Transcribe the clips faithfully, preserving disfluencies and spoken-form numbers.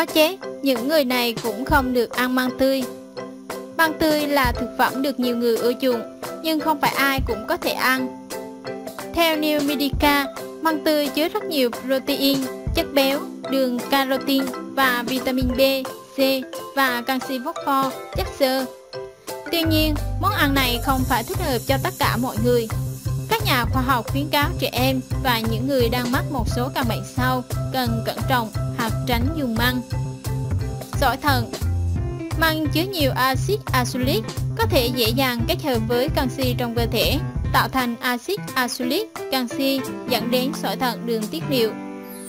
có chết, những người này cũng không được ăn măng tươi. Măng tươi là thực phẩm được nhiều người ưa chuộng, nhưng không phải ai cũng có thể ăn. Theo New Medica, măng tươi chứa rất nhiều protein, chất béo, đường carotin và vitamin B, C và canxi, phosphor, chất xơ. Tuy nhiên, món ăn này không phải thích hợp cho tất cả mọi người. Các nhà khoa học khuyến cáo trẻ em và những người đang mắc một số căn bệnh sau cần cẩn trọng hoặc tránh dùng măng. Sỏi thận. Măng chứa nhiều axit azulic, có thể dễ dàng kết hợp với canxi trong cơ thể, tạo thành axit azulic, canxi dẫn đến sỏi thận đường tiết niệu.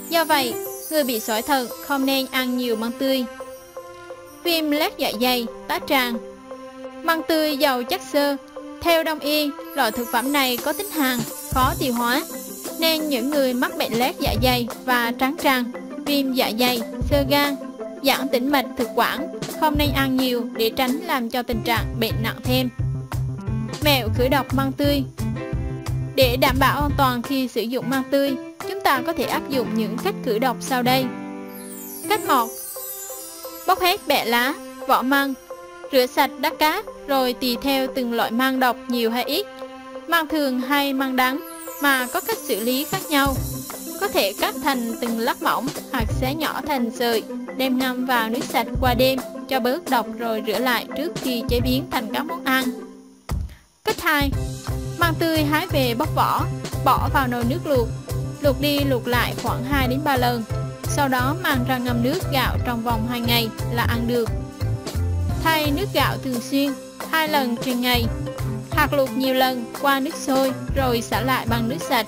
Do vậy, người bị sỏi thận không nên ăn nhiều măng tươi. Viêm loét dạ dày, tá tràng. Măng tươi giàu chất xơ. Theo đông y, loại thực phẩm này có tính hàn, khó tiêu hóa, nên những người mắc bệnh loét dạ dày và trắng tràng, viêm dạ dày, xơ gan, giãn tĩnh mạch thực quản không nên ăn nhiều để tránh làm cho tình trạng bệnh nặng thêm. Mẹo khử độc măng tươi. Để đảm bảo an toàn khi sử dụng măng tươi, chúng ta có thể áp dụng những cách khử độc sau đây. Cách một. Bóc hết bẹ lá, vỏ măng, rửa sạch đắt cát rồi tùy theo từng loại măng độc nhiều hay ít, măng thường hay măng đắng mà có cách xử lý khác nhau. Có thể cắt thành từng lát mỏng hoặc xé nhỏ thành sợi, đem ngâm vào nước sạch qua đêm cho bớt độc rồi rửa lại trước khi chế biến thành các món ăn. Cách hai. Măng tươi hái về bóc vỏ, bỏ vào nồi nước luộc, luộc đi luộc lại khoảng hai đến ba lần, sau đó mang ra ngâm nước gạo trong vòng hai ngày là ăn được. Thay nước gạo thường xuyên, hai lần trên ngày, hoặc luộc nhiều lần qua nước sôi rồi xả lại bằng nước sạch,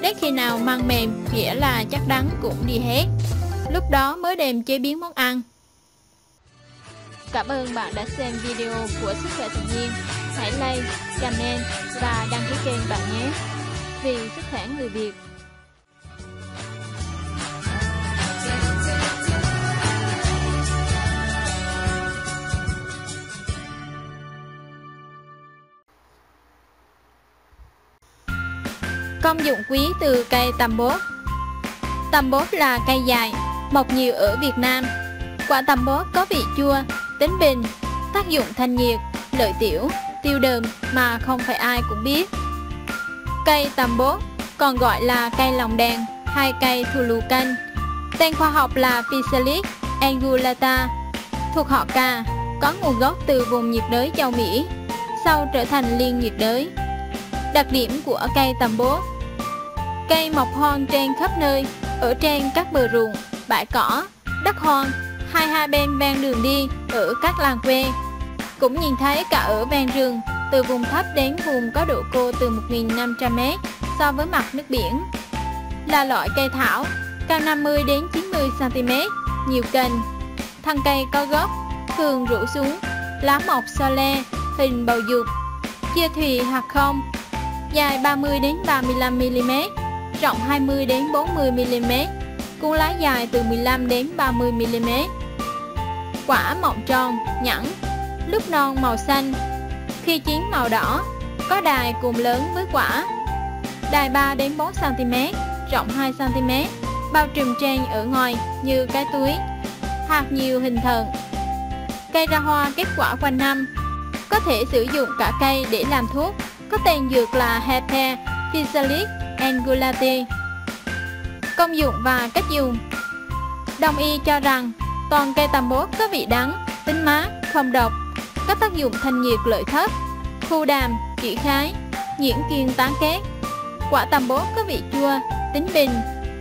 đến khi nào măng mềm nghĩa là chắc đắng cũng đi hết. Lúc đó mới đem chế biến món ăn. Cảm ơn bạn đã xem video của Sức Khỏe Tự Nhiên. Hãy like, comment và đăng ký kênh bạn nhé. Vì sức khỏe người Việt. Công dụng quý từ cây tầm bốt. Tầm bốt là cây dài, mọc nhiều ở Việt Nam. Quả tầm bốt có vị chua, tính bình, tác dụng thanh nhiệt, lợi tiểu, tiêu đờm mà không phải ai cũng biết. Cây tầm bốt còn gọi là cây lòng đèn hay cây thù lù canh. Tên khoa học là Physalis angulata, thuộc họ cà, có nguồn gốc từ vùng nhiệt đới châu Mỹ, sau trở thành liên nhiệt đới. Đặc điểm của cây tầm bốt: cây mọc hoang trên khắp nơi, ở trên các bờ ruộng, bãi cỏ, đất hoang, hai hai bên ven đường đi, ở các làng quê. Cũng nhìn thấy cả ở ven rừng, từ vùng thấp đến vùng có độ cô từ một nghìn năm trăm mét so với mặt nước biển. Là loại cây thảo, cao năm mươi đến chín mươi xăng-ti-mét, nhiều cành. Thân cây có gốc, thường rũ xuống, lá mọc so le, hình bầu dục, chia thùy hoặc không, dài ba mươi đến ba mươi lăm mi-li-mét, rộng hai mươi đến bốn mươi mi-li-mét, cuống lá dài từ mười lăm đến ba mươi mi-li-mét. Quả mọng tròn, nhẵn, lúc non màu xanh, khi chín màu đỏ, có đài cùng lớn với quả. Đài ba đến bốn xăng-ti-mét, rộng hai xăng-ti-mét, bao trùm trên ở ngoài như cái túi, hạt nhiều hình thận. Cây ra hoa kết quả quanh năm, có thể sử dụng cả cây để làm thuốc. Có tên dược là Hete Physalis angulata. Công dụng và cách dùng. Đông y cho rằng toàn cây tầm bốt có vị đắng, tính mát, không độc, có tác dụng thanh nhiệt lợi thấp, khu đàm, chỉ khái, nhiễn kiên tán kết. Quả tầm bốt có vị chua, tính bình,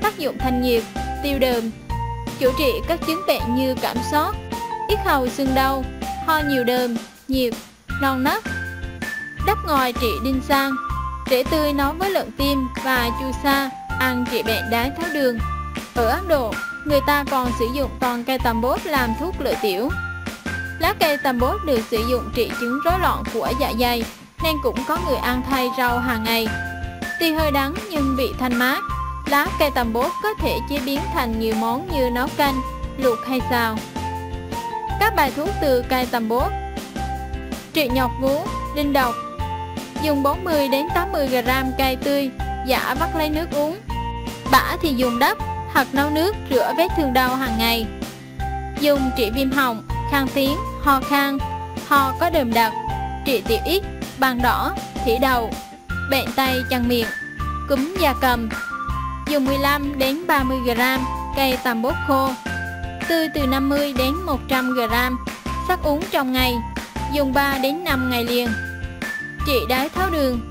tác dụng thanh nhiệt, tiêu đờm, chữa trị các chứng bệnh như cảm sốt, yết hầu sưng đau, ho nhiều đờm, nhiệt, non nớt. Đắp ngòi trị đinh san, rễ tươi nấu với lợn tim và chu sa ăn trị bệnh đái tháo đường. Ở Ấn Độ, người ta còn sử dụng toàn cây tầm bốt làm thuốc lợi tiểu. Lá cây tầm bốt được sử dụng trị chứng rối loạn của dạ dày, nên cũng có người ăn thay rau hàng ngày. Tuy hơi đắng nhưng vị thanh mát, lá cây tầm bốt có thể chế biến thành nhiều món như nấu canh, luộc hay xào. Các bài thuốc từ cây tầm bốt: trị nhọt ngứa, đinh độc. Dùng bốn mươi đến tám mươi gam cây tươi, giã vắt lấy nước uống. Bã thì dùng đắp, hoặc nấu nước rửa vết thương đau hàng ngày. dùng trị viêm họng, khang tiếng, ho khan, ho có đờm đặc, trị tiểu ít, ban đỏ, thỉ đầu, bệnh tay chân miệng, cúm gia cầm. Dùng mười lăm đến ba mươi gam cây tằm bốt khô, tươi từ năm mươi đến một trăm gam, sắc uống trong ngày, dùng ba đến năm ngày liền. Trị đái tháo đường.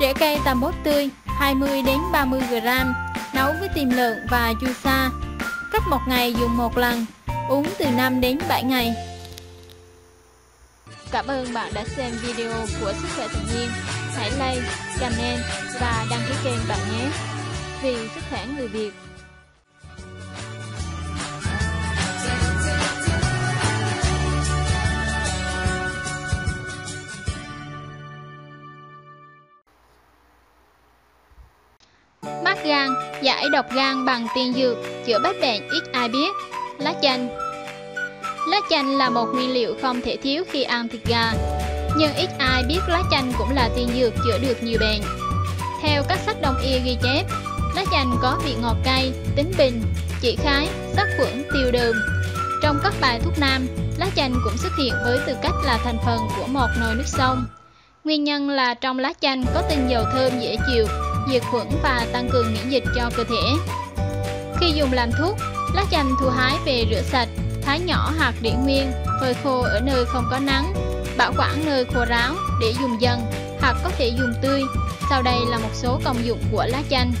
Rễ cây tằm bốt tươi hai mươi đến ba mươi gam, nấu với tiềm lợn và chu sa, cách một ngày dùng một lần, uống từ năm đến bảy ngày. Cảm ơn bạn đã xem video của Sức Khỏe Tự Nhiên. Hãy like, comment và đăng ký kênh bạn nhé. Vì sức khỏe người Việt. Mát gan, giải độc gan bằng tiên dược, chữa bách bệnh ít ai biết. Lá chanh. Lá chanh là một nguyên liệu không thể thiếu khi ăn thịt gà, nhưng ít ai biết lá chanh cũng là tiên dược chữa được nhiều bệnh. Theo các sách đông y ghi chép, lá chanh có vị ngọt cay, tính bình, trị khái, sát khuẩn, tiêu đờm. Trong các bài thuốc nam, lá chanh cũng xuất hiện với tư cách là thành phần của một nồi nước sông. Nguyên nhân là trong lá chanh có tinh dầu thơm dễ chịu, diệt khuẩn và tăng cường miễn dịch cho cơ thể. Khi dùng làm thuốc, lá chanh thu hái về rửa sạch, thái nhỏ hạt để nguyên, phơi khô ở nơi không có nắng, bảo quản nơi khô ráo để dùng dần, hoặc có thể dùng tươi. Sau đây là một số công dụng của lá chanh.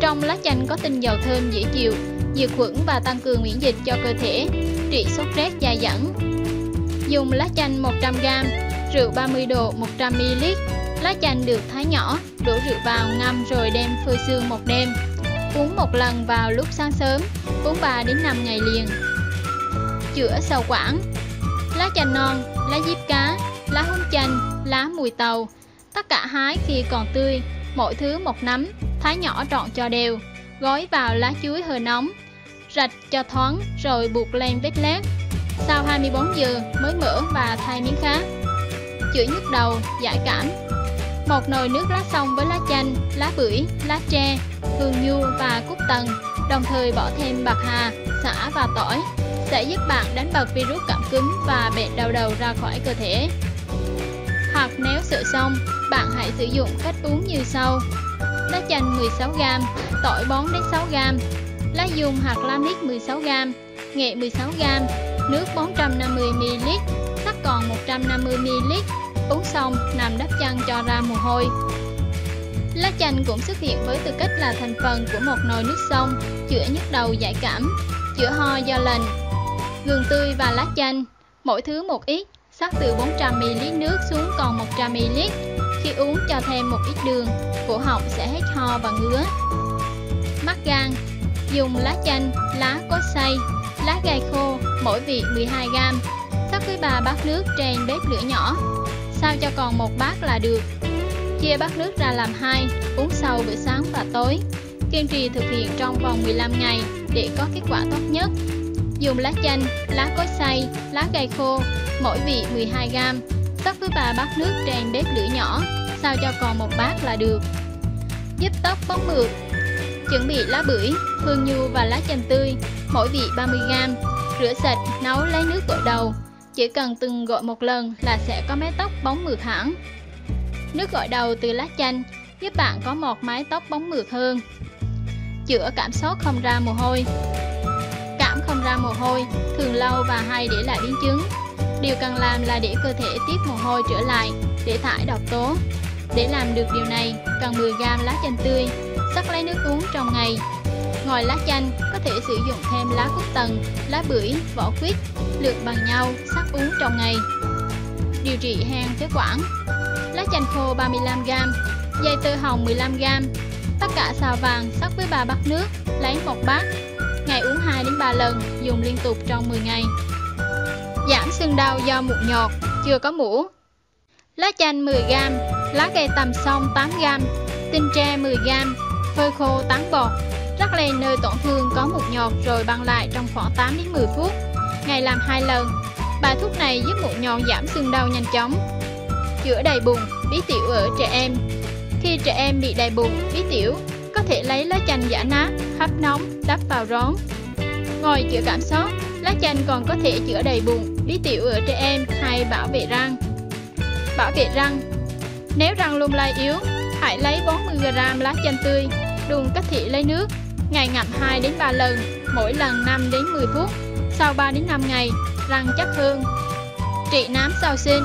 Trong lá chanh có tinh dầu thơm dễ chịu, diệt khuẩn và tăng cường miễn dịch cho cơ thể, trị sốt rét dai dẳng. Dùng lá chanh một trăm gam, rượu ba mươi độ một trăm mi li lít. Lá chanh được thái nhỏ, đổ rượu vào ngâm rồi đem phơi sương một đêm. Uống một lần vào lúc sáng sớm, uống ba đến năm ngày liền. Chữa sầu quản. Lá chanh non, lá diếp cá, lá húng chanh, lá mùi tàu, tất cả hái khi còn tươi, mỗi thứ một nắm, thái nhỏ trọn cho đều, gói vào lá chuối hơi nóng, rạch cho thoáng rồi buộc lên vết lát. Sau hai mươi bốn giờ mới mở và thay miếng khác. Chữa nhức đầu, giải cảm. Một nồi nước lá sông với lá chanh, lá bưởi, lá tre, hương nhu và cúc tần, đồng thời bỏ thêm bạc hà, sả và tỏi, sẽ giúp bạn đánh bật virus cảm cúm và bệnh đau đầu ra khỏi cơ thể. Hoặc nếu sữa xong, bạn hãy sử dụng cách uống như sau: lá chanh mười sáu gam, tỏi bón đến sáu gam, lá dùng hoặc lá mít mười sáu gam, nghệ mười sáu gam, nước bốn trăm năm mươi mi li lít, sắc còn một trăm năm mươi mi li lít, uống xong nằm đắp chăn cho ra mồ hôi. Lá chanh cũng xuất hiện với tư cách là thành phần của một nồi nước sông, chữa nhức đầu giải cảm, chữa ho do lạnh. Gừng tươi và lá chanh, mỗi thứ một ít, sắc từ bốn trăm mi li lít nước xuống còn một trăm mi li lít. Khi uống cho thêm một ít đường, cổ họng sẽ hết ho và ngứa. Mát gan, dùng lá chanh, lá cốt xay, lá gai khô, mỗi vị mười hai gam, sắc với ba bát nước trên bếp lửa nhỏ, sao cho còn một bát là được. Chia bát nước ra làm hai, uống sau bữa sáng và tối. Kiên trì thực hiện trong vòng mười lăm ngày để có kết quả tốt nhất. Dùng lá chanh, lá cối xay, lá gai khô, mỗi vị mười hai gam, sắc với ba bát nước trên bếp lửa nhỏ, sao cho còn một bát là được. Giúp tóc bóng mượt. Chuẩn bị lá bưởi, hương nhu và lá chanh tươi, mỗi vị ba mươi gam, rửa sạch, nấu lấy nước gội đầu, chỉ cần từng gội một lần là sẽ có mái tóc bóng mượt hẳn. Nước gội đầu từ lá chanh giúp bạn có một mái tóc bóng mượt hơn. Chữa cảm sốt không ra mồ hôi. Cảm không ra mồ hôi thường lâu và hay để lại biến chứng. Điều cần làm là để cơ thể tiết mồ hôi trở lại để thải độc tố. Để làm được điều này, cần mười gam lá chanh tươi, sắc lấy nước uống trong ngày. Ngoài lá chanh, có thể sử dụng thêm lá cúc tần, lá bưởi, vỏ quýt, lượt bằng nhau, sắc uống trong ngày. Điều trị hen phế quản. Lá chanh khô ba mươi lăm gam, dây tơ hồng mười lăm gam, tất cả xào vàng, sắc với ba bát nước, lấy một bát. Ngày uống hai đến ba lần, dùng liên tục trong mười ngày. Giảm sưng đau do mụn nhọt, chưa có mũ. Lá chanh mười gam, lá cây tằm xong tám gam, tinh tre mười gam, phơi khô tán bọt, rắc lên nơi tổn thương có mụn nhọt rồi băng lại trong khoảng tám đến mười phút, ngày làm hai lần. Bài thuốc này giúp mụn nhọt giảm sưng đau nhanh chóng. Chữa đầy bụng, bí tiểu ở trẻ em. Khi trẻ em bị đầy bụng, bí tiểu, có thể lấy lá chanh giã nát, hấp nóng, đắp vào rốn. Ngoài chữa cảm sốt, Lá chanh còn có thể chữa đầy bụng, đi tiểu ở trẻ em hay bảo vệ răng. Bảo vệ răng. Nếu răng lung lay yếu, hãy lấy bốn mươi gam lá chanh tươi, đun cách thị lấy nước, ngày ngậm hai đến ba lần, mỗi lần năm đến mười phút. Sau ba đến năm ngày, răng chắc hơn. Trị nám sau sinh.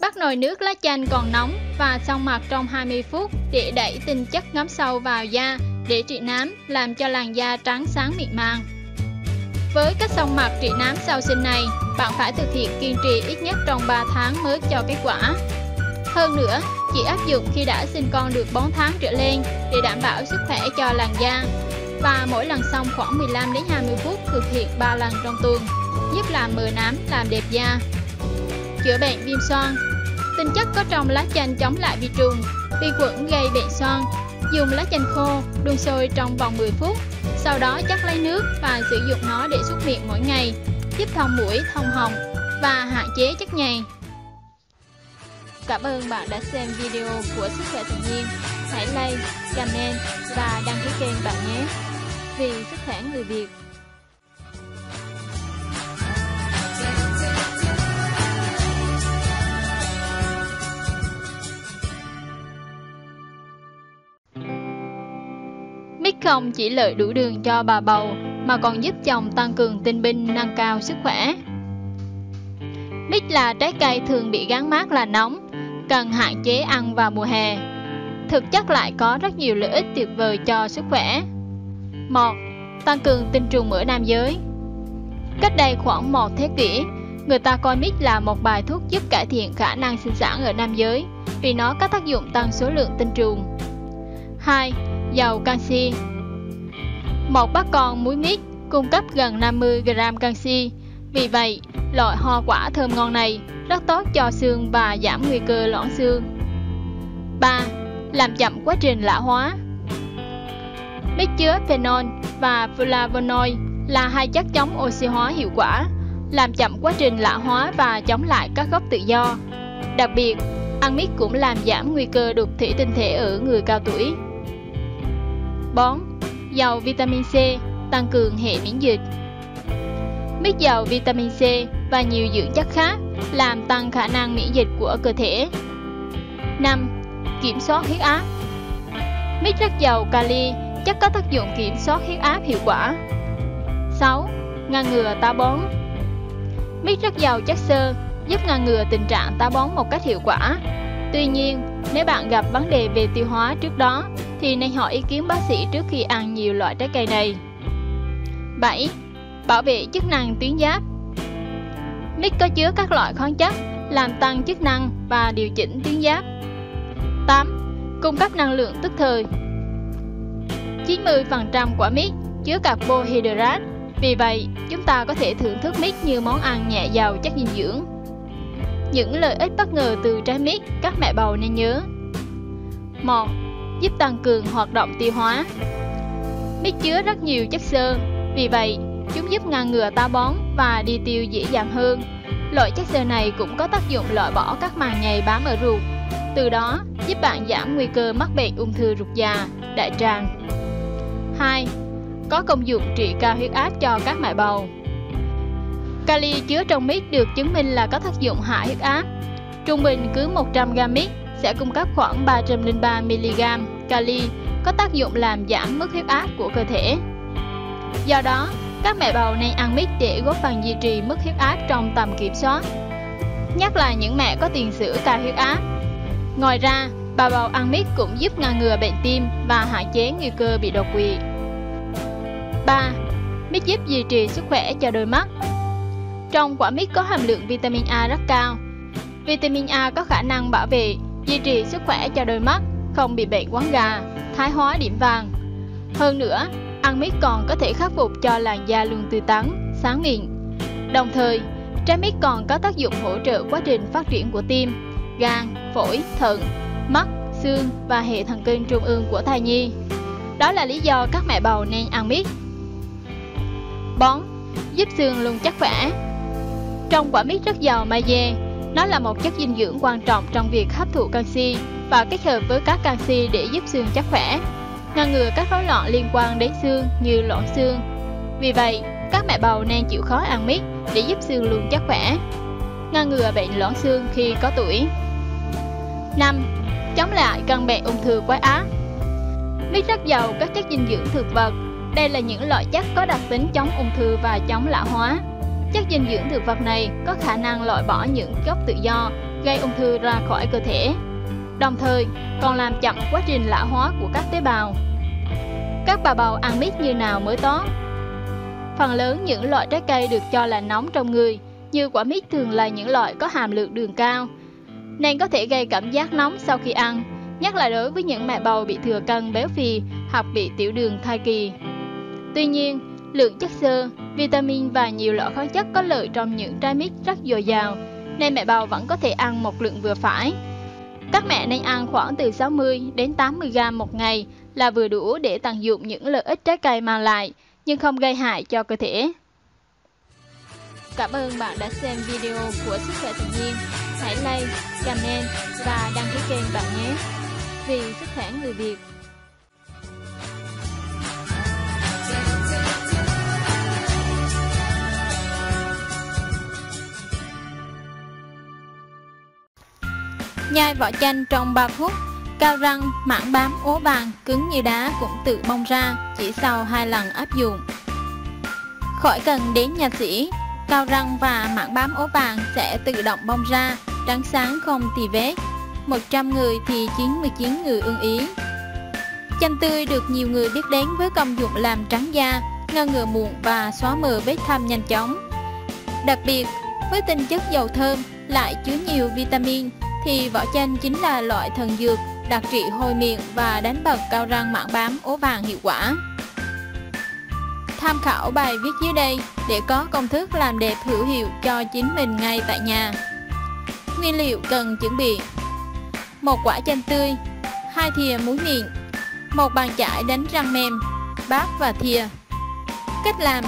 Bắt nồi nước lá chanh còn nóng và xông mặt trong hai mươi phút để đẩy tinh chất ngấm sâu vào da để trị nám, làm cho làn da trắng sáng mịn màng. Với cách xông mặt trị nám sau sinh này, bạn phải thực hiện kiên trì ít nhất trong ba tháng mới cho kết quả. Hơn nữa, chỉ áp dụng khi đã sinh con được bốn tháng trở lên để đảm bảo sức khỏe cho làn da, và mỗi lần xông khoảng mười lăm đến hai mươi phút, thực hiện ba lần trong tuần, giúp làm mờ nám, làm đẹp da. Chữa bệnh viêm xoang. Tinh chất có trong lá chanh chống lại vi trùng, vi khuẩn gây bệnh xoang. Dùng lá chanh khô, đun sôi trong vòng mười phút, sau đó chắc lấy nước và sử dụng nó để súc miệng mỗi ngày, giúp thông mũi, thông họng và hạn chế chất nhầy. Cảm ơn bạn đã xem video của Sức Khỏe Tự Nhiên. Hãy like, comment và đăng ký kênh bạn nhé. Vì sức khỏe người Việt. Mít không chỉ lợi đủ đường cho bà bầu mà còn giúp chồng tăng cường tinh binh, nâng cao sức khỏe. Mít là trái cây thường bị gắn mác là nóng, cần hạn chế ăn vào mùa hè. Thực chất lại có rất nhiều lợi ích tuyệt vời cho sức khỏe. một. Tăng cường tinh trùng ở nam giới. Cách đây khoảng một thế kỷ, người ta coi mít là một bài thuốc giúp cải thiện khả năng sinh sản ở nam giới vì nó có tác dụng tăng số lượng tinh trùng. hai. Giàu canxi. Một bát con muối mít cung cấp gần năm mươi gam canxi. Vì vậy, loại hoa quả thơm ngon này rất tốt cho xương và giảm nguy cơ loãng xương. ba. Làm chậm quá trình lão hóa. Mít chứa phenol và flavonoid là hai chất chống oxy hóa hiệu quả, làm chậm quá trình lão hóa và chống lại các gốc tự do. Đặc biệt, ăn mít cũng làm giảm nguy cơ đục thủy tinh thể ở người cao tuổi. bốn. Giàu vitamin C, tăng cường hệ miễn dịch. Mít giàu vitamin C và nhiều dưỡng chất khác làm tăng khả năng miễn dịch của cơ thể. năm. Kiểm soát huyết áp. Mít rất giàu kali, chất có tác dụng kiểm soát huyết áp hiệu quả. sáu. Ngăn ngừa táo bón. Mít rất giàu chất xơ, giúp ngăn ngừa tình trạng táo bón một cách hiệu quả. Tuy nhiên, nếu bạn gặp vấn đề về tiêu hóa trước đó thì nên hỏi ý kiến bác sĩ trước khi ăn nhiều loại trái cây này. bảy. Bảo vệ chức năng tuyến giáp. Mít có chứa các loại khoáng chất làm tăng chức năng và điều chỉnh tuyến giáp. tám. Cung cấp năng lượng tức thời. chín mươi phần trăm quả mít chứa carbohydrate, vì vậy chúng ta có thể thưởng thức mít như món ăn nhẹ giàu chất dinh dưỡng. Những lợi ích bất ngờ từ trái mít các mẹ bầu nên nhớ. một. Giúp tăng cường hoạt động tiêu hóa. Mít chứa rất nhiều chất xơ, vì vậy chúng giúp ngăn ngừa táo bón và đi tiêu dễ dàng hơn. Loại chất xơ này cũng có tác dụng loại bỏ các màng nhầy bám ở ruột, từ đó giúp bạn giảm nguy cơ mắc bệnh ung thư ruột già, đại tràng. hai. Có công dụng trị cao huyết áp cho các mẹ bầu. Kali chứa trong mít được chứng minh là có tác dụng hạ huyết áp. Trung bình cứ một trăm gam mít sẽ cung cấp khoảng ba trăm lẻ ba mi-li-gam kali, có tác dụng làm giảm mức huyết áp của cơ thể. Do đó, các mẹ bầu nên ăn mít để góp phần duy trì mức huyết áp trong tầm kiểm soát, nhất là những mẹ có tiền sử cao huyết áp. Ngoài ra, bà bầu ăn mít cũng giúp ngăn ngừa bệnh tim và hạn chế nguy cơ bị đột quỵ. ba. Mít giúp duy trì sức khỏe cho đôi mắt. Trong quả mít có hàm lượng vitamin A rất cao. Vitamin A có khả năng bảo vệ, duy trì sức khỏe cho đôi mắt, không bị bệnh quáng gà, thái hóa điểm vàng. Hơn nữa, ăn mít còn có thể khắc phục cho làn da luôn tươi tắn, sáng mịn. Đồng thời, trái mít còn có tác dụng hỗ trợ quá trình phát triển của tim, gan, phổi, thận, mắt, xương và hệ thần kinh trung ương của thai nhi. Đó là lý do các mẹ bầu nên ăn mít. bốn. Giúp xương luôn chắc khỏe. Trong quả mít rất giàu magie, nó là một chất dinh dưỡng quan trọng trong việc hấp thụ canxi và kết hợp với các canxi để giúp xương chắc khỏe, ngăn ngừa các rối loạn liên quan đến xương như loãng xương. Vì vậy, các mẹ bầu nên chịu khó ăn mít để giúp xương luôn chắc khỏe, ngăn ngừa bệnh loãng xương khi có tuổi. năm. Chống lại căn bệnh ung thư quái ác. Mít rất giàu các chất dinh dưỡng thực vật. Đây là những loại chất có đặc tính chống ung thư và chống lão hóa. Chất dinh dưỡng thực vật này có khả năng loại bỏ những gốc tự do gây ung thư ra khỏi cơ thể, đồng thời còn làm chậm quá trình lão hóa của các tế bào. Các bà bầu ăn mít như nào mới tốt? Phần lớn những loại trái cây được cho là nóng trong người, như quả mít thường là những loại có hàm lượng đường cao, nên có thể gây cảm giác nóng sau khi ăn, nhất là đối với những mẹ bầu bị thừa cân béo phì hoặc bị tiểu đường thai kỳ. Tuy nhiên, lượng chất xơ, vitamin và nhiều loại khoáng chất có lợi trong những trái mít rất dồi dào, nên mẹ bầu vẫn có thể ăn một lượng vừa phải. Các mẹ nên ăn khoảng từ sáu mươi đến tám mươi gam một ngày là vừa đủ để tận dụng những lợi ích trái cây mang lại, nhưng không gây hại cho cơ thể. Cảm ơn bạn đã xem video của Sức Khỏe Tự Nhiên. Hãy like, comment và đăng ký kênh bạn nhé. Vì sức khỏe người Việt. Nhai vỏ chanh trong ba phút, cao răng, mảng bám, ố vàng, cứng như đá cũng tự bong ra chỉ sau hai lần áp dụng. Khỏi cần đến nha sĩ, cao răng và mảng bám ố vàng sẽ tự động bong ra, trắng sáng không tì vết. một trăm người thì chín mươi chín người ưng ý. Chanh tươi được nhiều người biết đến với công dụng làm trắng da, ngăn ngừa mụn và xóa mờ vết thâm nhanh chóng. Đặc biệt, với tinh chất dầu thơm lại chứa nhiều vitamin, thì vỏ chanh chính là loại thần dược đặc trị hôi miệng và đánh bật cao răng, mảng bám, ố vàng hiệu quả. Tham khảo bài viết dưới đây để có công thức làm đẹp hữu hiệu cho chính mình ngay tại nhà. Nguyên liệu cần chuẩn bị: một quả chanh tươi, hai thìa muối miệng, một bàn chải đánh răng mềm, bát và thìa. Cách làm: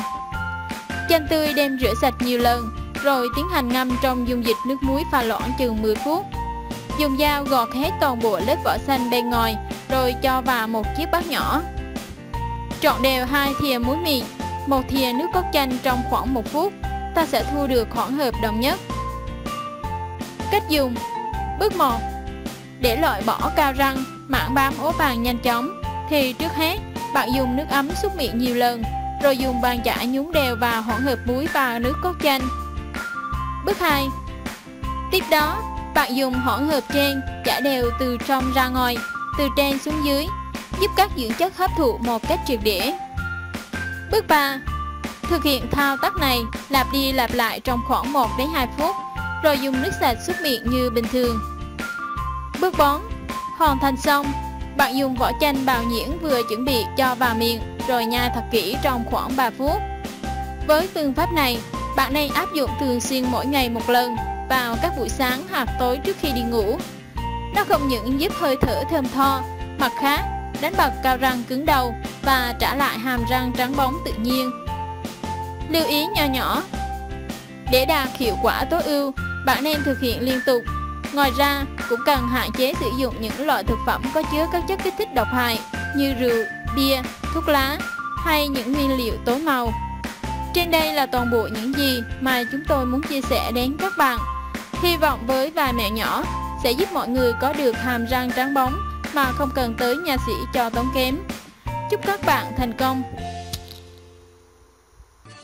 chanh tươi đem rửa sạch nhiều lần, rồi tiến hành ngâm trong dung dịch nước muối pha loãng chừng mười phút. Dùng dao gọt hết toàn bộ lớp vỏ xanh bên ngoài, rồi cho vào một chiếc bát nhỏ. Trộn đều hai thìa muối miệng, một thìa nước cốt chanh trong khoảng một phút, ta sẽ thu được khoảng hợp đồng nhất. Cách dùng: bước một, để loại bỏ cao răng, mảng bám, ố vàng nhanh chóng, thì trước hết bạn dùng nước ấm xúc miệng nhiều lần, rồi dùng bàn chải nhúng đều vào hỗn hợp muối và nước cốt chanh. Bước hai, tiếp đó bạn dùng hỗn hợp trên chả đều từ trong ra ngoài, từ trên xuống dưới, giúp các dưỡng chất hấp thụ một cách triệt để. Bước ba, thực hiện thao tác này lặp đi lặp lại trong khoảng một đến hai phút, rồi dùng nước sạch xúc miệng như bình thường. Bước bốn, hoàn thành xong, bạn dùng vỏ chanh bào nhuyễn vừa chuẩn bị cho vào miệng, rồi nhai thật kỹ trong khoảng ba phút. Với phương pháp này, bạn nên áp dụng thường xuyên mỗi ngày một lần vào các buổi sáng hoặc tối trước khi đi ngủ. Nó không những giúp hơi thở thơm tho, mặt khác đánh bật cao răng cứng đầu và trả lại hàm răng trắng bóng tự nhiên. Lưu ý nho nhỏ: để đạt hiệu quả tối ưu, bạn nên thực hiện liên tục. Ngoài ra, cũng cần hạn chế sử dụng những loại thực phẩm có chứa các chất kích thích độc hại như rượu, bia, thuốc lá hay những nguyên liệu tối màu. Trên đây là toàn bộ những gì mà chúng tôi muốn chia sẻ đến các bạn. Hy vọng với vài mẹo nhỏ sẽ giúp mọi người có được hàm răng trắng bóng mà không cần tới nha sĩ cho tốn kém. Chúc các bạn thành công!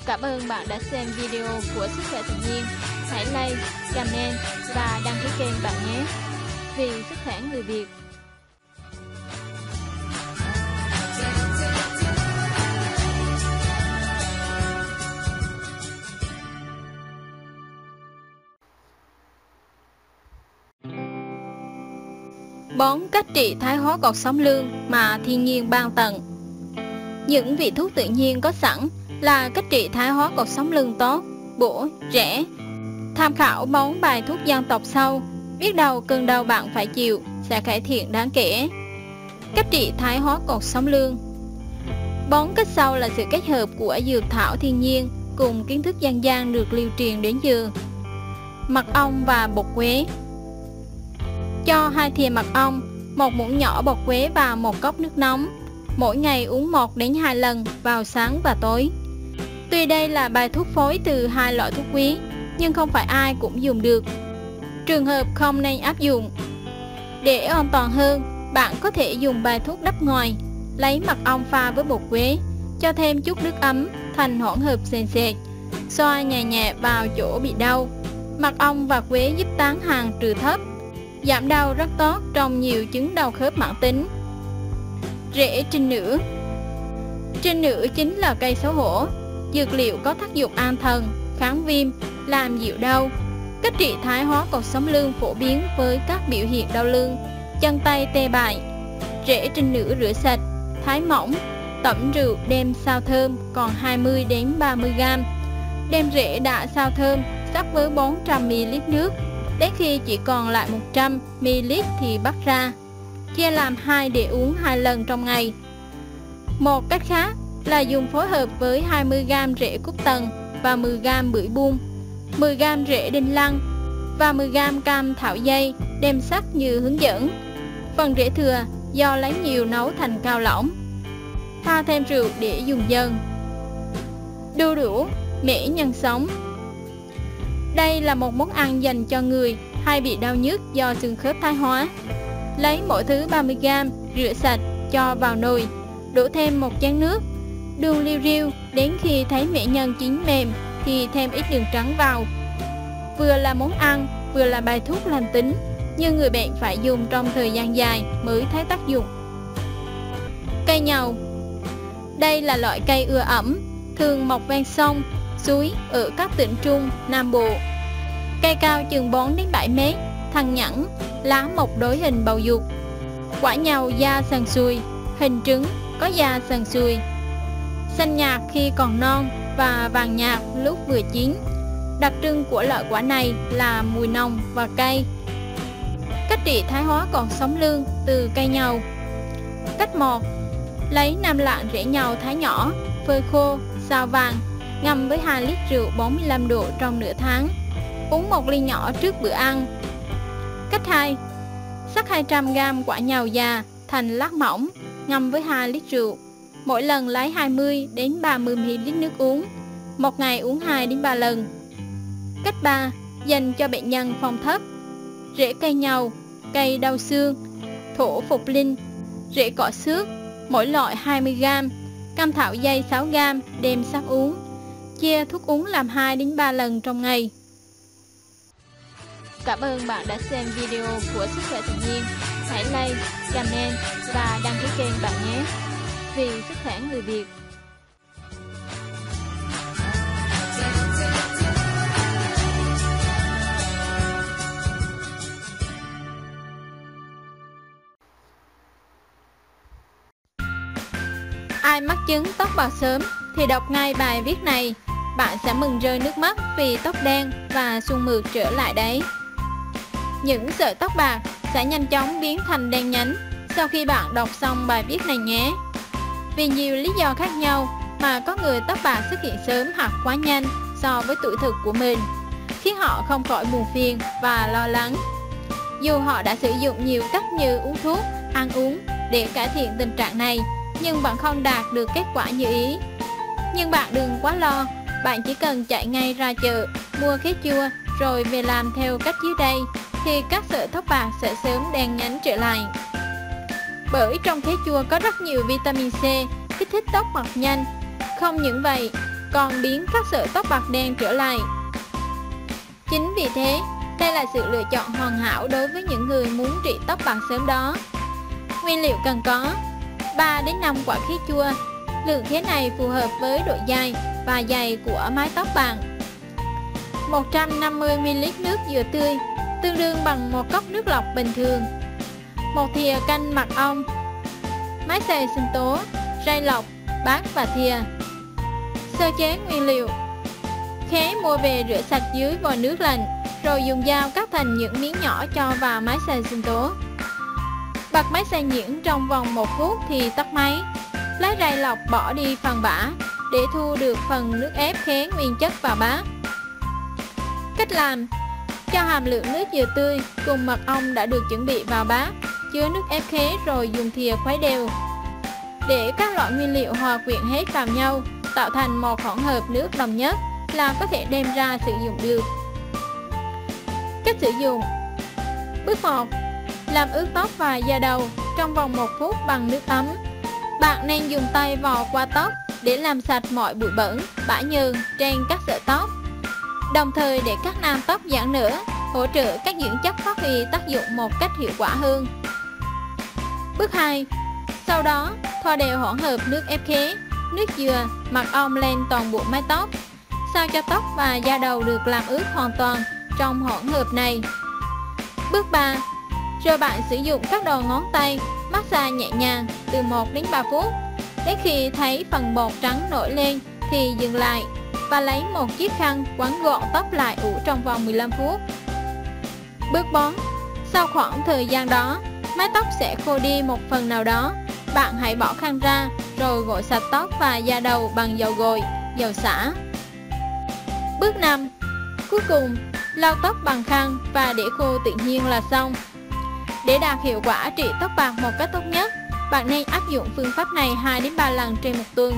Cảm ơn bạn đã xem video của Sức Khỏe Tự Nhiên. Hãy like, comment và đăng ký kênh bạn nhé. Vì sức khỏe người Việt. Bón cách trị thái hóa cột sống lương mà thiên nhiên ban tặng. Những vị thuốc tự nhiên có sẵn là cách trị thái hóa cột sống lương tốt, bổ, rẻ. Tham khảo món bài thuốc dân tộc sau, biết đâu cơn đau bạn phải chịu sẽ cải thiện đáng kể. Cách trị thái hóa cột sống lương. Bón cách sau là sự kết hợp của dược thảo thiên nhiên cùng kiến thức dân gian được lưu truyền đến giờ. Mật ong và bột quế. Cho hai thìa mật ong, một muỗng nhỏ bột quế và một cốc nước nóng. Mỗi ngày uống một đến hai lần vào sáng và tối. Tuy đây là bài thuốc phối từ hai loại thuốc quý, nhưng không phải ai cũng dùng được. Trường hợp không nên áp dụng. Để an toàn hơn, bạn có thể dùng bài thuốc đắp ngoài, lấy mật ong pha với bột quế, cho thêm chút nước ấm thành hỗn hợp sền sệt, xoa nhẹ nhẹ vào chỗ bị đau. Mật ong và quế giúp tán hàng trừ thấp, giảm đau rất tốt trong nhiều chứng đau khớp mãn tính. Rễ trinh nữ. Trinh nữ chính là cây xấu hổ, dược liệu có tác dụng an thần, kháng viêm, làm dịu đau. Cách trị thái hóa cột sống lưng phổ biến với các biểu hiện đau lưng, chân tay tê bại. Rễ trinh nữ rửa sạch, thái mỏng, tẩm rượu đem xào thơm còn hai mươi đến ba mươi gam. Đem rễ đã xào thơm sắc với bốn trăm mi li lít nước, đến khi chỉ còn lại một trăm mi li lít thì bắt ra, chia làm hai để uống hai lần trong ngày. Một cách khác là dùng phối hợp với hai mươi gam rễ cúc tần và mười gam bưởi buông, mười gam rễ đinh lăng và mười gam cam thảo dây, đem sắc như hướng dẫn. Phần rễ thừa do lấy nhiều nấu thành cao lỏng, pha thêm rượu để dùng dần. Đu đủ, mễ nhân sống. Đây là một món ăn dành cho người hay bị đau nhức do xương khớp thái hóa. Lấy mỗi thứ ba mươi gam, rửa sạch, cho vào nồi, đổ thêm một chén nước, đun liu riu đến khi thấy mễ nhân chín mềm thì thêm ít đường trắng vào. Vừa là món ăn, vừa là bài thuốc lành tính, nhưng người bệnh phải dùng trong thời gian dài mới thấy tác dụng. Cây nhầu. Đây là loại cây ưa ẩm, thường mọc ven sông, suối ở các tỉnh Trung, Nam Bộ. Cây cao chừng bốn đến bảy mét, thằn nhẵn, lá mọc đối hình bầu dục. Quả nhầu da sần sùi, hình trứng, có da sần sùi, xanh nhạt khi còn non và vàng nhạt lúc vừa chín. Đặc trưng của loại quả này là mùi nồng và cay. Cách trị thái hóa cột sống lưng từ cây nhầu. Cách một. Lấy năm lạng rễ nhầu thái nhỏ, phơi khô, xào vàng, ngâm với hai lít rượu bốn mươi lăm độ trong nửa tháng, uống một ly nhỏ trước bữa ăn. Cách hai. Sắc hai trăm gam quả nhầu già thành lát mỏng, ngâm với hai lít rượu, mỗi lần lấy hai mươi đến ba mươi mi li lít nước uống, một ngày uống hai đến ba lần. Cách ba. Dành cho bệnh nhân phong thấp. Rễ cây nhầu, cây đau xương, thổ phục linh, rễ cọ xước, mỗi loại hai mươi gam, cam thảo dây sáu gam, đem sắc uống, chia thuốc uống làm hai đến ba lần trong ngày. Cảm ơn bạn đã xem video của Sức Khỏe Tự Nhiên. Hãy like, comment và đăng ký kênh bạn nhé. Vì sức khỏe người Việt. Ai mắc chứng tóc bạc sớm thì đọc ngay bài viết này, bạn sẽ mừng rơi nước mắt vì tóc đen và sung mượt trở lại đấy. Những sợi tóc bạc sẽ nhanh chóng biến thành đen nhánh sau khi bạn đọc xong bài viết này nhé. Vì nhiều lý do khác nhau mà có người tóc bạc xuất hiện sớm hoặc quá nhanh so với tuổi thực của mình, khiến họ không khỏi buồn phiền và lo lắng. Dù họ đã sử dụng nhiều cách như uống thuốc, ăn uống để cải thiện tình trạng này, nhưng bạn không đạt được kết quả như ý. Nhưng bạn đừng quá lo, bạn chỉ cần chạy ngay ra chợ, mua khế chua rồi về làm theo cách dưới đây, thì các sợi tóc bạc sẽ sớm đen nhánh trở lại. Bởi trong khế chua có rất nhiều vitamin C, kích thích tóc mọc nhanh. Không những vậy, còn biến các sợi tóc bạc đen trở lại. Chính vì thế, đây là sự lựa chọn hoàn hảo đối với những người muốn trị tóc bạc sớm đó. Nguyên liệu cần có ba đến năm quả khế chua. Lượng khế này phù hợp với độ dày và dày của mái tóc bạn. Một trăm năm mươi mi li lít nước dừa tươi, tương đương bằng một cốc nước lọc bình thường. Một thìa canh mật ong, máy xay sinh tố, ray lọc, bát và thìa. Sơ chế nguyên liệu. Khế mua về rửa sạch dưới vòi nước lạnh, rồi dùng dao cắt thành những miếng nhỏ cho vào máy xay sinh tố. Bật máy xay nhuyễn trong vòng một phút thì tắt máy. Lấy ray lọc bỏ đi phần bã để thu được phần nước ép khế nguyên chất vào bát. Cách làm. Cho hàm lượng nước dừa tươi cùng mật ong đã được chuẩn bị vào bát chứa nước ép khế, rồi dùng thìa khuấy đều để các loại nguyên liệu hòa quyện hết vào nhau. tạo thành một hỗn hợp nước đồng nhất là có thể đem ra sử dụng được. Cách sử dụng. Bước một. Làm ướt tóc và da đầu trong vòng một phút bằng nước ấm. Bạn nên dùng tay vò qua tóc để làm sạch mọi bụi bẩn, bã nhờn trên các sợi tóc. Đồng thời để các nang tóc giãn nở, hỗ trợ các dưỡng chất phát huy tác dụng một cách hiệu quả hơn. Bước hai. Sau đó, thoa đều hỗn hợp nước ép khế, nước dừa, mật ong lên toàn bộ mái tóc. Sao cho tóc và da đầu được làm ướt hoàn toàn trong hỗn hợp này. Bước ba. Rồi bạn sử dụng các đầu ngón tay massage nhẹ nhàng từ một đến ba phút. Đến khi thấy phần bột trắng nổi lên thì dừng lại và lấy một chiếc khăn quấn gọn tóc lại ủ trong vòng mười lăm phút. Bước bốn. Sau khoảng thời gian đó, mái tóc sẽ khô đi một phần nào đó. Bạn hãy bỏ khăn ra rồi gội sạch tóc và da đầu bằng dầu gội, dầu xả. Bước năm. Cuối cùng, lau tóc bằng khăn và để khô tự nhiên là xong. Để đạt hiệu quả trị tóc bạc một cách tốt nhất, bạn nên áp dụng phương pháp này hai đến ba lần trên một tuần.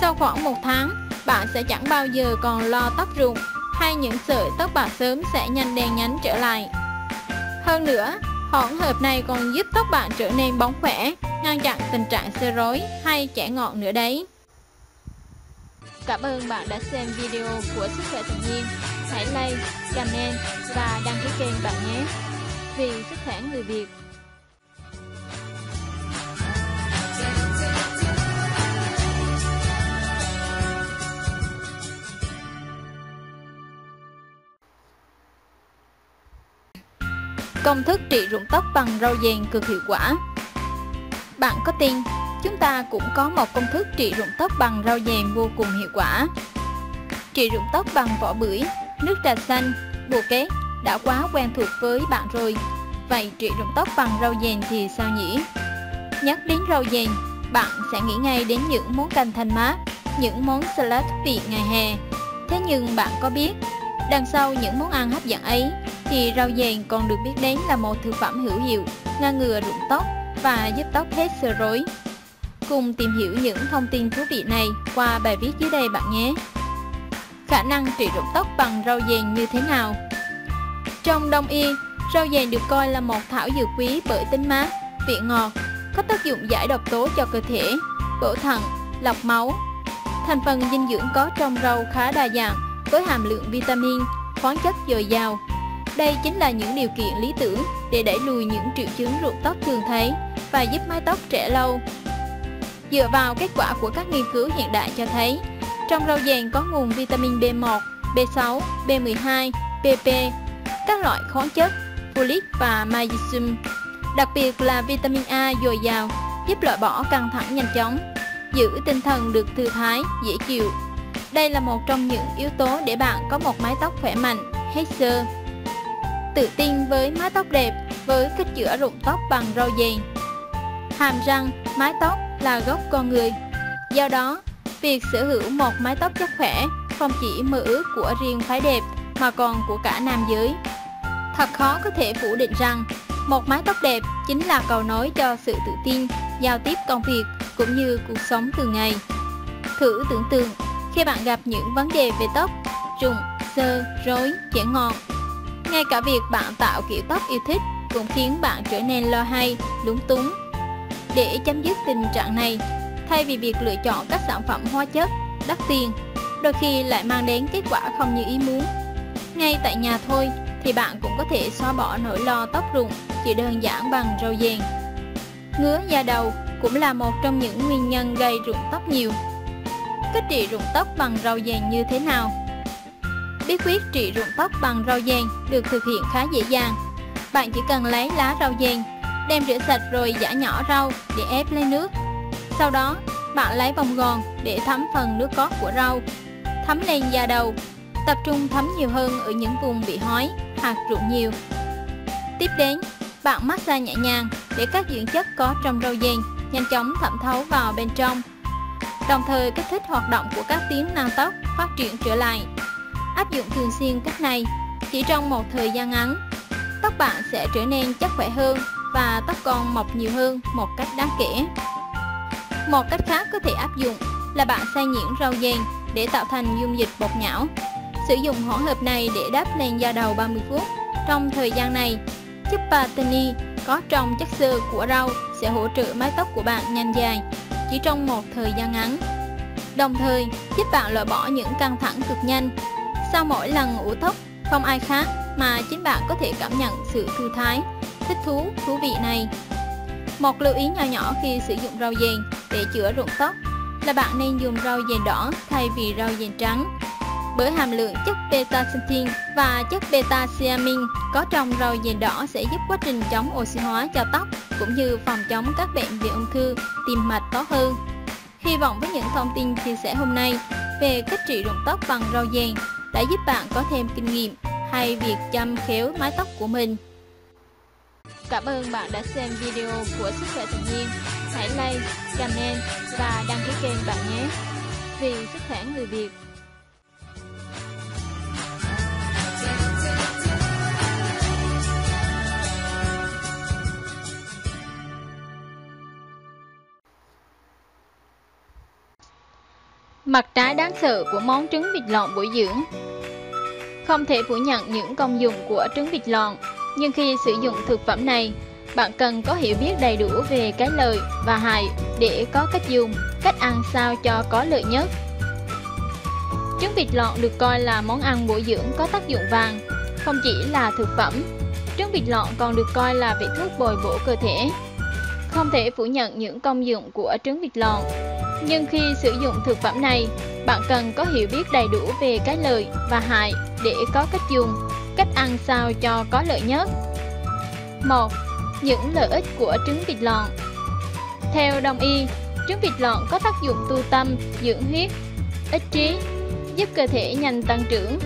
Sau khoảng một tháng, bạn sẽ chẳng bao giờ còn lo tóc rụng hay những sợi tóc bạc sớm sẽ nhanh đen nhánh trở lại. Hơn nữa, hỗn hợp này còn giúp tóc bạn trở nên bóng khỏe, ngăn chặn tình trạng xơ rối hay chẻ ngọn nữa đấy. Cảm ơn bạn đã xem video của Sức Khỏe Tự Nhiên. Hãy like, comment và đăng ký kênh bạn nhé. Vì sức khỏe người Việt. Công thức trị rụng tóc bằng rau dền cực hiệu quả. Bạn có tin chúng ta cũng có một công thức trị rụng tóc bằng rau dền vô cùng hiệu quả? Trị rụng tóc bằng vỏ bưởi, nước trà xanh, bồ kết đã quá quen thuộc với bạn rồi. Vậy trị rụng tóc bằng rau dền thì sao nhỉ? Nhắc đến rau dền, bạn sẽ nghĩ ngay đến những món canh thanh mát, những món salad vị ngày hè. Thế nhưng bạn có biết, đằng sau những món ăn hấp dẫn ấy thì rau dền còn được biết đến là một thực phẩm hữu hiệu ngăn ngừa rụng tóc và giúp tóc hết xơ rối. Cùng tìm hiểu những thông tin thú vị này qua bài viết dưới đây bạn nhé. Khả năng trị rụng tóc bằng rau dền như thế nào? Trong Đông y, rau dền được coi là một thảo dược quý bởi tính mát, vị ngọt, có tác dụng giải độc tố cho cơ thể, bổ thận, lọc máu. Thành phần dinh dưỡng có trong rau khá đa dạng với hàm lượng vitamin, khoáng chất dồi dào. Đây chính là những điều kiện lý tưởng để đẩy lùi những triệu chứng rụng tóc thường thấy và giúp mái tóc trẻ lâu. Dựa vào kết quả của các nghiên cứu hiện đại cho thấy, trong rau dền có nguồn vitamin B một, B sáu, B mười hai, P P, các loại khoáng chất, folic và magnesium. Đặc biệt là vitamin A dồi dào, giúp loại bỏ căng thẳng nhanh chóng, giữ tinh thần được thư thái, dễ chịu. Đây là một trong những yếu tố để bạn có một mái tóc khỏe mạnh, hết xơ. Tự tin với mái tóc đẹp với cách chữa rụng tóc bằng rau dền. Hàm răng, mái tóc là gốc con người. Do đó, việc sở hữu một mái tóc chắc khỏe không chỉ mơ ước của riêng phái đẹp mà còn của cả nam giới. Thật khó có thể phủ định rằng một mái tóc đẹp chính là cầu nối cho sự tự tin, giao tiếp công việc cũng như cuộc sống thường ngày. Thử tưởng tượng khi bạn gặp những vấn đề về tóc, rụng, xơ, rối, chẻ ngọn. Ngay cả việc bạn tạo kiểu tóc yêu thích cũng khiến bạn trở nên lo hay, lúng túng. Để chấm dứt tình trạng này, thay vì việc lựa chọn các sản phẩm hóa chất, đắt tiền, đôi khi lại mang đến kết quả không như ý muốn, ngay tại nhà thôi thì bạn cũng có thể xóa bỏ nỗi lo tóc rụng chỉ đơn giản bằng rau dền. Ngứa da đầu cũng là một trong những nguyên nhân gây rụng tóc nhiều. Cách trị rụng tóc bằng rau dền như thế nào? Bí quyết trị rụng tóc bằng rau dền được thực hiện khá dễ dàng. Bạn chỉ cần lấy lá rau dền, đem rửa sạch rồi giã nhỏ rau để ép lấy nước. Sau đó, bạn lấy bông gòn để thấm phần nước cốt của rau, thấm lên da đầu, tập trung thấm nhiều hơn ở những vùng bị hói, hạt rụng nhiều. Tiếp đến, bạn massage nhẹ nhàng để các dưỡng chất có trong rau dền nhanh chóng thẩm thấu vào bên trong, đồng thời kích thích hoạt động của các tuyến nang tóc phát triển trở lại. Áp dụng thường xuyên cách này, chỉ trong một thời gian ngắn, tóc bạn sẽ trở nên chắc khỏe hơn và tóc còn mọc nhiều hơn một cách đáng kể. Một cách khác có thể áp dụng là bạn xay nhuyễn rau dền để tạo thành dung dịch bột nhão. Sử dụng hỗn hợp này để đắp lên da đầu ba mươi phút. Trong thời gian này, chất patini có trong chất xơ của rau sẽ hỗ trợ mái tóc của bạn nhanh dài chỉ trong một thời gian ngắn, đồng thời giúp bạn loại bỏ những căng thẳng cực nhanh. Sau mỗi lần ủ tóc, không ai khác mà chính bạn có thể cảm nhận sự thư thái, thích thú, thú vị này. Một lưu ý nhỏ nhỏ khi sử dụng rau dền để chữa rụng tóc là bạn nên dùng rau dền đỏ thay vì rau dền trắng, bởi hàm lượng chất beta-xanthin và chất beta-siamin có trong rau dền đỏ sẽ giúp quá trình chống oxy hóa cho tóc cũng như phòng chống các bệnh về ung thư, tim mạch tốt hơn. Hy vọng với những thông tin chia sẻ hôm nay về cách trị rụng tóc bằng rau dền đã giúp bạn có thêm kinh nghiệm hay việc chăm khéo mái tóc của mình. Cảm ơn bạn đã xem video của Sức Khỏe Tự Nhiên. Hãy like, comment và đăng ký kênh bạn nhé. Vì sức khỏe người Việt. Mặt trái đáng sợ của món trứng vịt lộn bổ dưỡng. Không thể phủ nhận những công dụng của trứng vịt lộn, nhưng khi sử dụng thực phẩm này, bạn cần có hiểu biết đầy đủ về cái lợi và hại để có cách dùng, cách ăn sao cho có lợi nhất. Trứng vịt lộn được coi là món ăn bổ dưỡng có tác dụng vàng, không chỉ là thực phẩm. Trứng vịt lộn còn được coi là vị thuốc bồi bổ cơ thể. Không thể phủ nhận những công dụng của trứng vịt lộn, nhưng khi sử dụng thực phẩm này, bạn cần có hiểu biết đầy đủ về cái lợi và hại để có cách dùng, cách ăn sao cho có lợi nhất. một. Những lợi ích của trứng vịt lộn. Theo Đông y, trứng vịt lộn có tác dụng tu tâm, dưỡng huyết, ích trí, giúp cơ thể nhanh tăng trưởng.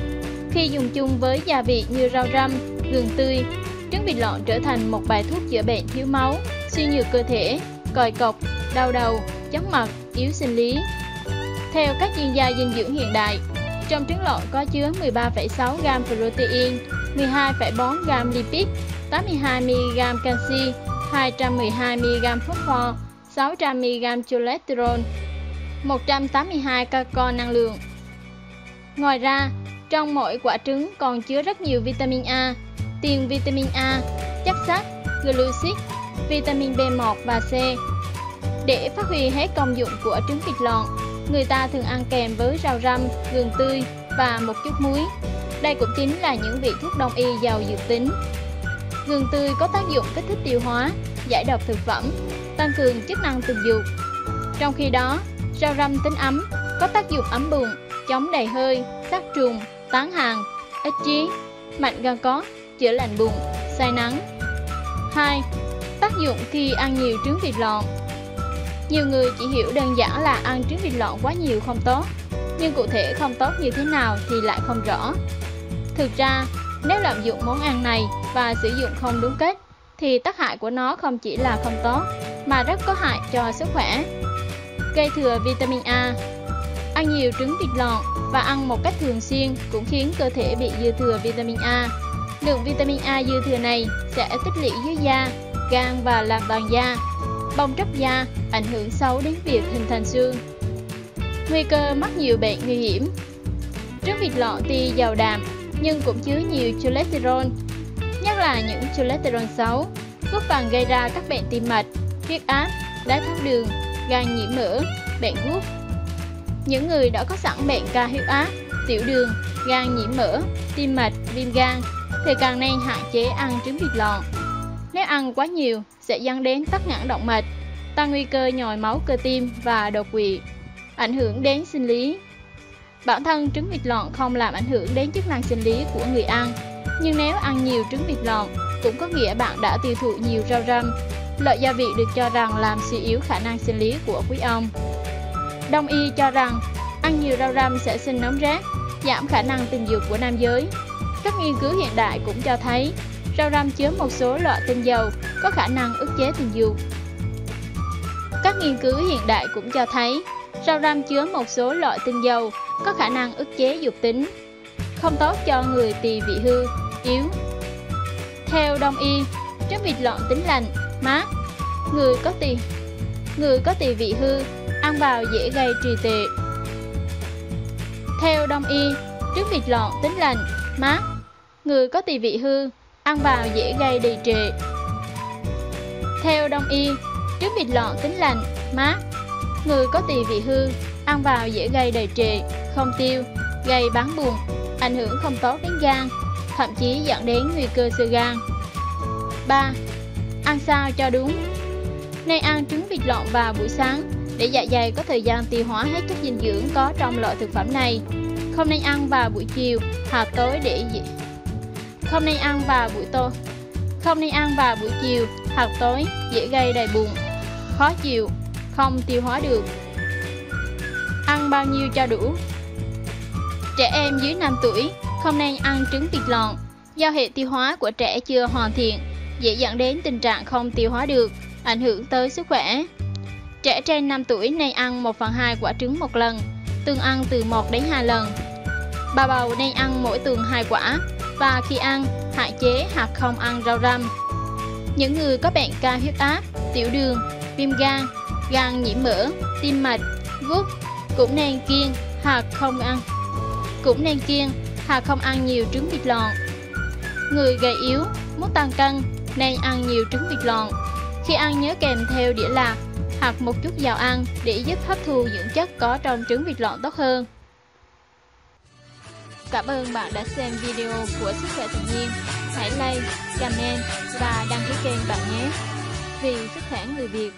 Khi dùng chung với gia vị như rau răm, gừng tươi, trứng vịt lộn trở thành một bài thuốc chữa bệnh thiếu máu, suy nhược cơ thể, còi cọc, đau đầu, chóng mặt, yếu sinh lý. Theo các chuyên gia dinh dưỡng hiện đại, trong trứng lộn có chứa mười ba phẩy sáu gam protein, mười hai phẩy bốn gam lipid, tám mươi hai mi li gam canxi, hai trăm mười hai mi li gam phốt pho, sáu trăm mi li gam cholesterol, một trăm tám mươi hai calco năng lượng. Ngoài ra, trong mỗi quả trứng còn chứa rất nhiều vitamin A, tiền vitamin A, chất sắt, glucid, vitamin B một và C. Để phát huy hết công dụng của trứng vịt lộn, người ta thường ăn kèm với rau răm, gừng tươi và một chút muối. Đây cũng chính là những vị thuốc đông y giàu dược tính. Gừng tươi có tác dụng kích thích tiêu hóa, giải độc thực phẩm, tăng cường chức năng tình dục. Trong khi đó, rau răm tính ấm, có tác dụng ấm bụng, chống đầy hơi, sát trùng, tán hàn, ích trí, mạnh gan cốt, chữa lành bụng, say nắng. hai. Tác dụng khi ăn nhiều trứng vịt lộn. Nhiều người chỉ hiểu đơn giản là ăn trứng vịt lộn quá nhiều không tốt, nhưng cụ thể không tốt như thế nào thì lại không rõ. Thực ra, nếu lạm dụng món ăn này và sử dụng không đúng cách, thì tác hại của nó không chỉ là không tốt, mà rất có hại cho sức khỏe. Gây thừa vitamin A. Ăn nhiều trứng vịt lộn và ăn một cách thường xuyên cũng khiến cơ thể bị dư thừa vitamin A. Lượng vitamin A dư thừa này sẽ tích lũy dưới da, gan và làm vàng da, bong tróc da, ảnh hưởng xấu đến việc hình thành xương. Nguy cơ mắc nhiều bệnh nguy hiểm. Trứng vịt lộn tuy giàu đạm nhưng cũng chứa nhiều cholesterol, nhất là những cholesterol xấu, góp phần gây ra các bệnh tim mạch, huyết áp, đái tháo đường, gan nhiễm mỡ, bệnh gút. Những người đã có sẵn bệnh cao huyết áp, tiểu đường, gan nhiễm mỡ, tim mạch, viêm gan thì càng nên hạn chế ăn trứng vịt lộn. Nếu ăn quá nhiều sẽ dẫn đến tắc nghẽn động mạch, tăng nguy cơ nhồi máu cơ tim và đột quỵ, ảnh hưởng đến sinh lý. Bản thân trứng vịt lộn không làm ảnh hưởng đến chức năng sinh lý của người ăn, nhưng nếu ăn nhiều trứng vịt lộn cũng có nghĩa bạn đã tiêu thụ nhiều rau răm, loại gia vị được cho rằng làm suy yếu khả năng sinh lý của quý ông. Đông y cho rằng ăn nhiều rau răm sẽ sinh nấm rác, giảm khả năng tình dục của nam giới. Các nghiên cứu hiện đại cũng cho thấy rau răm chứa một số loại tinh dầu có khả năng ức chế tình dục. Các nghiên cứu hiện đại cũng cho thấy rau răm chứa một số loại tinh dầu có khả năng ức chế dục tính, không tốt cho người tỳ vị hư, yếu. Theo Đông y, trứng vịt lộn tính lành, mát. Người có tỳ, người có tỳ vị hư, ăn vào dễ gây trì trệ. Theo Đông y, trước vịt lộn tính lành, mát, người có tỳ vị hư, ăn vào dễ gây đì trệ. Theo Đông y, trước vịt lộn tính lành, mát, người có tỳ vị hư, ăn vào dễ gây đì trệ, không tiêu, gây bán buồn, ảnh hưởng không tốt đến gan, thậm chí dẫn đến nguy cơ xơ gan. ba. Ăn sao cho đúng. Nên ăn trứng vịt lộn vào buổi sáng để dạ dày có thời gian tiêu hóa hết chất dinh dưỡng có trong loại thực phẩm này. Không nên ăn vào buổi chiều hoặc tối để Không nên ăn vào buổi tối. Không nên ăn vào buổi chiều hoặc tối dễ gây đầy bụng, khó chịu, không tiêu hóa được. Ăn bao nhiêu cho đủ. Trẻ em dưới năm tuổi không nên ăn trứng vịt lộn do hệ tiêu hóa của trẻ chưa hoàn thiện, dễ dẫn đến tình trạng không tiêu hóa được, ảnh hưởng tới sức khỏe. Trẻ trên năm tuổi nên ăn một phần hai quả trứng một lần, tương ăn từ một đến hai lần. Bà bầu nên ăn mỗi tuần hai quả, và khi ăn, hạn chế hoặc không ăn rau răm. Những người có bệnh cao huyết áp, tiểu đường, viêm gan, gan nhiễm mỡ, tim mạch, gút cũng nên kiêng hoặc không ăn. Cũng nên kiêng hoặc không ăn nhiều trứng vịt lộn. Người gầy yếu, muốn tăng cân nên ăn nhiều trứng vịt lộn. Khi ăn nhớ kèm theo đĩa lạc hoặc một chút dầu ăn để giúp hấp thu dưỡng chất có trong trứng vịt lộn tốt hơn. Cảm ơn bạn đã xem video của Sức Khỏe Tự Nhiên. Hãy like, comment và đăng ký kênh bạn nhé. Vì sức khỏe người Việt.